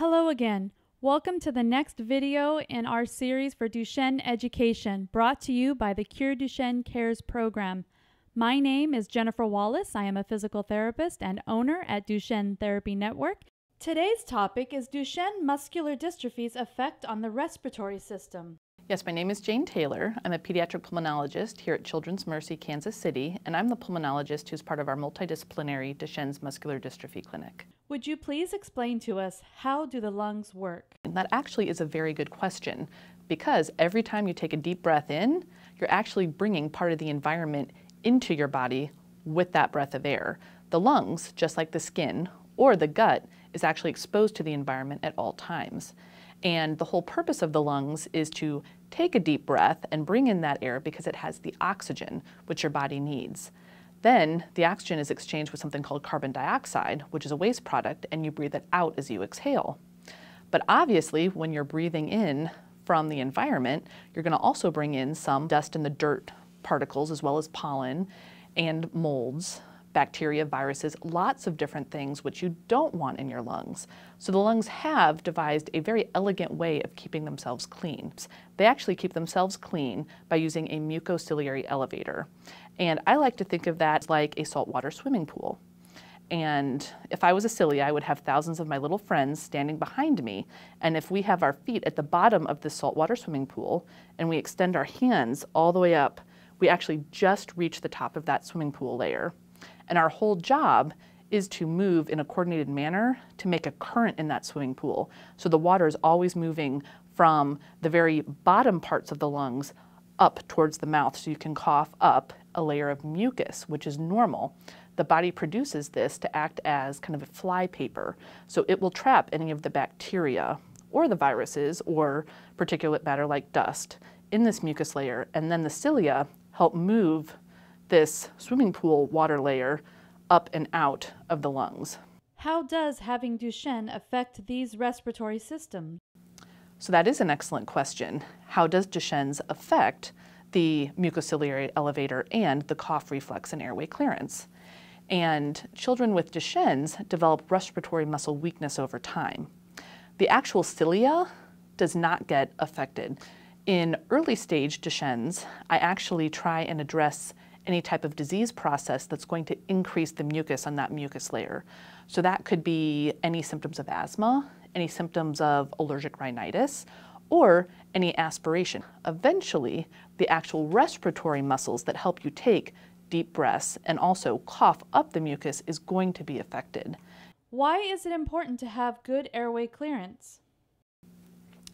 Hello again. Welcome to the next video in our series for Duchenne Education, brought to you by the Cure Duchenne Cares program. My name is Jennifer Wallace. I am a physical therapist and owner at Duchenne Therapy Network. Today's topic is Duchenne muscular dystrophy's effect on the respiratory system. Yes, my name is Jane Taylor. I'm a pediatric pulmonologist here at Children's Mercy, Kansas City, and I'm the pulmonologist who's part of our multidisciplinary Duchenne's muscular dystrophy clinic. Would you please explain to us, how do the lungs work? And that actually is a very good question, because every time you take a deep breath in, you're actually bringing part of the environment into your body with that breath of air. The lungs, just like the skin or the gut, is actually exposed to the environment at all times. And the whole purpose of the lungs is to take a deep breath and bring in that air because it has the oxygen which your body needs. Then the oxygen is exchanged with something called carbon dioxide, which is a waste product, and you breathe it out as you exhale. But obviously, when you're breathing in from the environment, you're going to also bring in some dust and the dirt particles, as well as pollen and molds, bacteria, viruses, lots of different things which you don't want in your lungs. So the lungs have devised a very elegant way of keeping themselves clean. They actually keep themselves clean by using a mucociliary elevator. And I like to think of that like a saltwater swimming pool. And if I was a cilia, I would have thousands of my little friends standing behind me. And if we have our feet at the bottom of the saltwater swimming pool and we extend our hands all the way up, we actually just reach the top of that swimming pool layer. And our whole job is to move in a coordinated manner to make a current in that swimming pool. So the water is always moving from the very bottom parts of the lungs up towards the mouth, so you can cough up a layer of mucus, which is normal. The body produces this to act as kind of a flypaper. So it will trap any of the bacteria or the viruses or particulate matter like dust in this mucus layer, and then the cilia help move this swimming pool water layer up and out of the lungs. How does having Duchenne affect these respiratory systems? So that is an excellent question. How does Duchenne's affect the mucociliary elevator and the cough reflex and airway clearance? And children with Duchenne's develop respiratory muscle weakness over time. The actual cilia does not get affected. In early stage Duchenne's, I actually try and address any type of disease process that's going to increase the mucus on that mucus layer. So that could be any symptoms of asthma, any symptoms of allergic rhinitis, or any aspiration. Eventually, the actual respiratory muscles that help you take deep breaths and also cough up the mucus is going to be affected. Why is it important to have good airway clearance?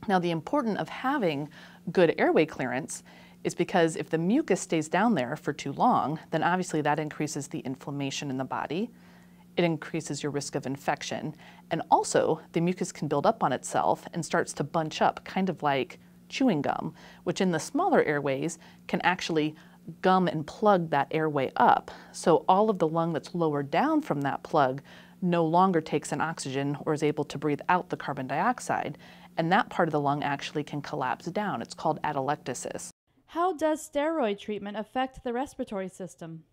Now, the importance of having good airway clearance is because if the mucus stays down there for too long, then obviously that increases the inflammation in the body. It increases your risk of infection. And also, the mucus can build up on itself and starts to bunch up, kind of like chewing gum, which in the smaller airways can actually gum and plug that airway up. So all of the lung that's lower down from that plug no longer takes in oxygen or is able to breathe out the carbon dioxide. And that part of the lung actually can collapse down. It's called atelectasis. How does steroid treatment affect the respiratory system?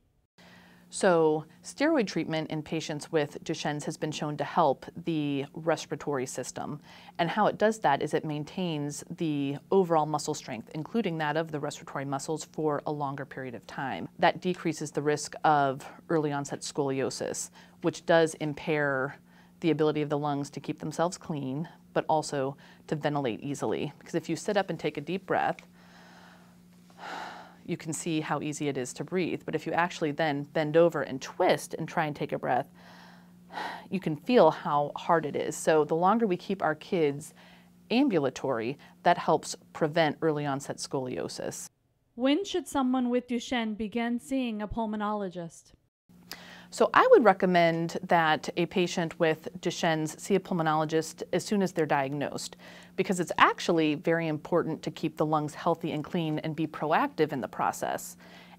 So steroid treatment in patients with Duchenne's has been shown to help the respiratory system. And how it does that is it maintains the overall muscle strength, including that of the respiratory muscles, for a longer period of time. That decreases the risk of early onset scoliosis, which does impair the ability of the lungs to keep themselves clean, but also to ventilate easily. Because if you sit up and take a deep breath, you can see how easy it is to breathe. But if you actually then bend over and twist and try and take a breath, you can feel how hard it is. So the longer we keep our kids ambulatory, that helps prevent early onset scoliosis. When should someone with Duchenne begin seeing a pulmonologist? So I would recommend that a patient with Duchenne's see a pulmonologist as soon as they're diagnosed, because it's actually very important to keep the lungs healthy and clean and be proactive in the process.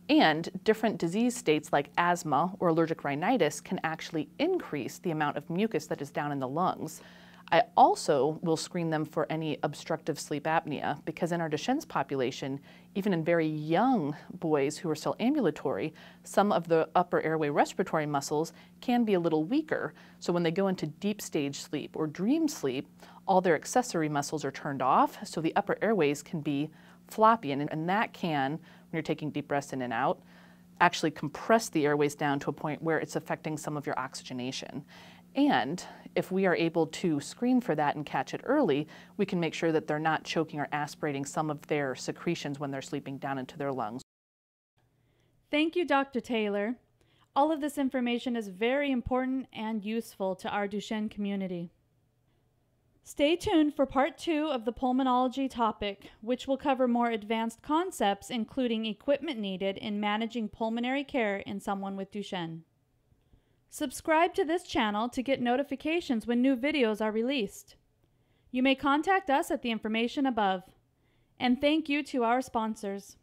And different disease states like asthma or allergic rhinitis can actually increase the amount of mucus that is down in the lungs. I also will screen them for any obstructive sleep apnea, because in our Duchenne's population, even in very young boys who are still ambulatory, some of the upper airway respiratory muscles can be a little weaker. So when they go into deep stage sleep or dream sleep, all their accessory muscles are turned off, so the upper airways can be floppy, and that can, when you're taking deep breaths in and out, actually compress the airways down to a point where it's affecting some of your oxygenation. And if we are able to screen for that and catch it early, we can make sure that they're not choking or aspirating some of their secretions when they're sleeping down into their lungs. Thank you, Dr. Taylor. All of this information is very important and useful to our Duchenne community. Stay tuned for part 2 of the pulmonology topic, which will cover more advanced concepts, including equipment needed in managing pulmonary care in someone with Duchenne. Subscribe to this channel to get notifications when new videos are released. You may contact us at the information above. And thank you to our sponsors.